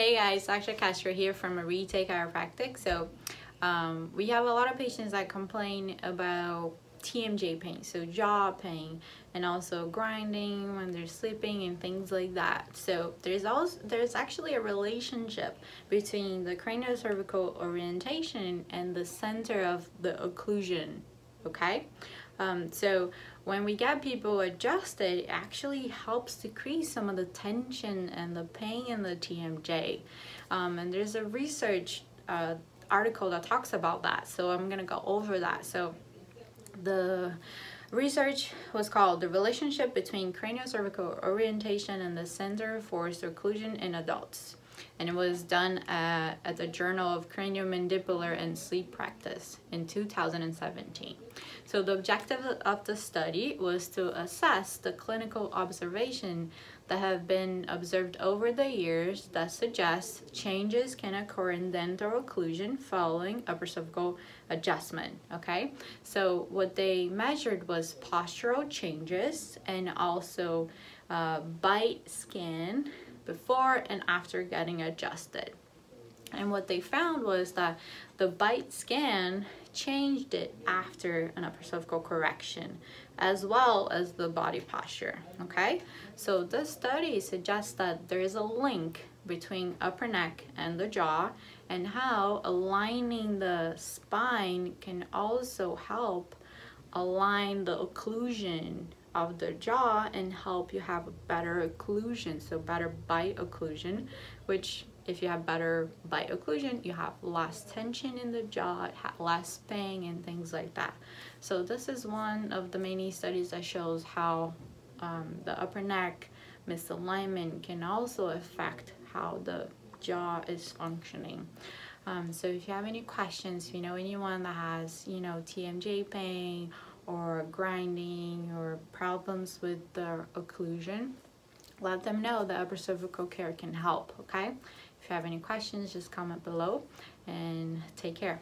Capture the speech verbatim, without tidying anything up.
Hey guys, Doctor Castro here from Arete Chiropractic. So um, we have a lot of patients that complain about T M J pain, so jaw pain, and also grinding when they're sleeping and things like that. So there's also there's actually a relationship between the craniocervical orientation and the center of the occlusion. Okay, um, so when we get people adjusted, it actually helps decrease some of the tension and the pain in the T M J. Um, and there's a research uh, article that talks about that, so I'm gonna go over that. So the research was called "The Relationship Between Craniocervical Orientation and the Center for Occlusion in Adults," and it was done at, at the Journal of Craniomandibular and Sleep Practice in two thousand seventeen. So the objective of the study was to assess the clinical observation that have been observed over the years that suggests changes can occur in dental occlusion following upper cervical adjustment, okay? So what they measured was postural changes and also uh, bite scan, before and after getting adjusted. And what they found was that the bite scan changed it after an upper cervical correction, as well as the body posture, okay? So this study suggests that there is a link between upper neck and the jaw, and how aligning the spine can also help align the occlusion of the jaw and help you have a better occlusion, so better bite occlusion, which if you have better bite occlusion, you have less tension in the jaw, less pain and things like that. So this is one of the many studies that shows how um, the upper neck misalignment can also affect how the jaw is functioning. Um, so if you have any questions, if you know anyone that has, you know, T M J pain or grinding or problems with the occlusion, let them know that upper cervical care can help, okay? If you have any questions, just comment below, and take care.